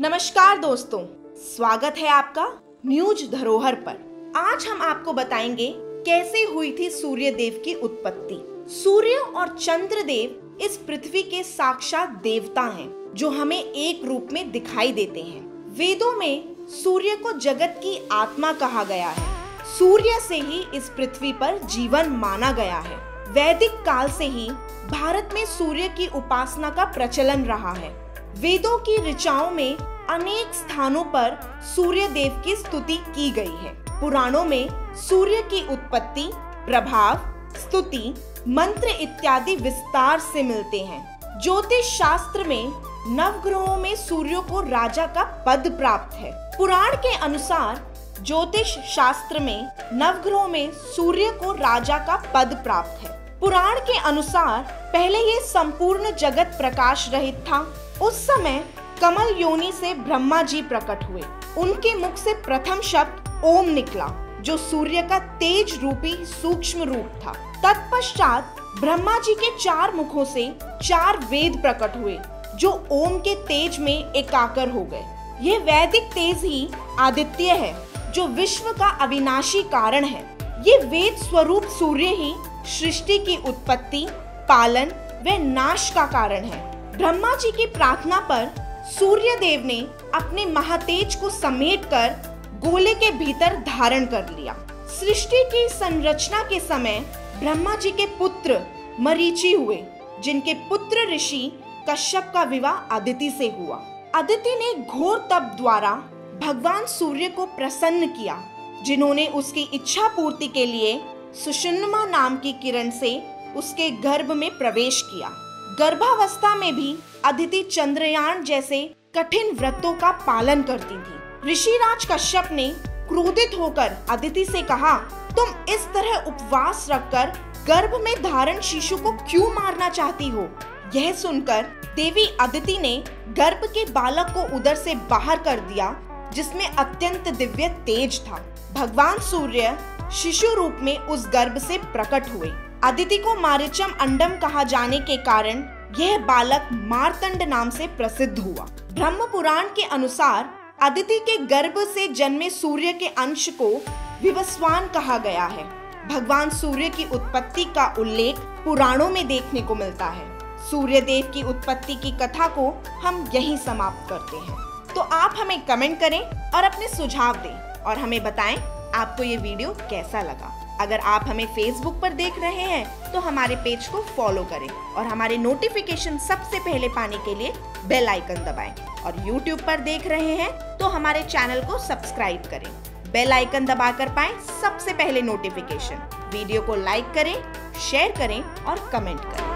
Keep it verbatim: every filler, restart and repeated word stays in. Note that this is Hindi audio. नमस्कार दोस्तों, स्वागत है आपका न्यूज धरोहर पर। आज हम आपको बताएंगे कैसे हुई थी सूर्यदेव की उत्पत्ति। सूर्य और चंद्रदेव इस पृथ्वी के साक्षात देवता हैं, जो हमें एक रूप में दिखाई देते हैं। वेदों में सूर्य को जगत की आत्मा कहा गया है। सूर्य से ही इस पृथ्वी पर जीवन माना गया है। वैदिक काल से ही भारत में सूर्य की उपासना का प्रचलन रहा है। वेदों की ऋचाओं में अनेक स्थानों पर सूर्य देव की स्तुति की गई है। पुराणों में सूर्य की उत्पत्ति, प्रभाव, स्तुति, मंत्र इत्यादि विस्तार से मिलते हैं। ज्योतिष शास्त्र में नवग्रहों में सूर्य को राजा का पद प्राप्त है। पुराण के अनुसार ज्योतिष शास्त्र में नवग्रहों में सूर्य को राजा का पद प्राप्त है। पुराण के अनुसार पहले ये संपूर्ण जगत प्रकाश रहित था। उस समय कमल योनि से ब्रह्मा जी प्रकट हुए। उनके मुख से प्रथम शब्द ओम निकला, जो सूर्य का तेज रूपी सूक्ष्म रूप था। तत्पश्चात ब्रह्मा जी के चार मुखों से चार वेद प्रकट हुए, जो ओम के तेज में एकाकार हो गए। यह वैदिक तेज ही आदित्य है, जो विश्व का अविनाशी कारण है। ये वेद स्वरूप सूर्य ही सृष्टि की उत्पत्ति, पालन व नाश का कारण है। ब्रह्मा जी की प्रार्थना पर सूर्यदेव ने अपने महातेज को समेटकर गोले के भीतर धारण कर लिया। सृष्टि की संरचना के समय ब्रह्मा जी के पुत्र मरीचि हुए, जिनके पुत्र ऋषि कश्यप का विवाह अदिति से हुआ। अदिति ने घोर तप द्वारा भगवान सूर्य को प्रसन्न किया, जिन्होंने उसकी इच्छा पूर्ति के लिए सुषुम्ना नाम की किरण से उसके गर्भ में प्रवेश किया। गर्भावस्था में भी अदिति चंद्रयान जैसे कठिन व्रतों का पालन करती थी। ऋषिराज कश्यप ने क्रोधित होकर अदिति से कहा, तुम इस तरह उपवास रखकर गर्भ में धारण शिशु को क्यों मारना चाहती हो? यह सुनकर देवी अदिति ने गर्भ के बालक को उदर से बाहर कर दिया, जिसमें अत्यंत दिव्य तेज था। भगवान सूर्य शिशु रूप में उस गर्भ से प्रकट हुए। अदिति को मारिचम अंडम कहा जाने के कारण यह बालक मार्तंड नाम से प्रसिद्ध हुआ। ब्रह्म पुराण के अनुसार अदिति के गर्भ से जन्मे सूर्य के अंश को विवस्वान कहा गया है। भगवान सूर्य की उत्पत्ति का उल्लेख पुराणों में देखने को मिलता है। सूर्यदेव की उत्पत्ति की कथा को हम यहीं समाप्त करते हैं। तो आप हमें कमेंट करें और अपने सुझाव दें और हमें बताएं आपको ये वीडियो कैसा लगा। अगर आप हमें फेसबुक पर देख रहे हैं तो हमारे पेज को फॉलो करें और हमारे नोटिफिकेशन सबसे पहले पाने के लिए बेल आइकन दबाएं। और यूट्यूब पर देख रहे हैं तो हमारे चैनल को सब्सक्राइब करें, बेल आइकन दबाकर पाएं सबसे पहले नोटिफिकेशन। वीडियो को लाइक करें, शेयर करें और कमेंट करें।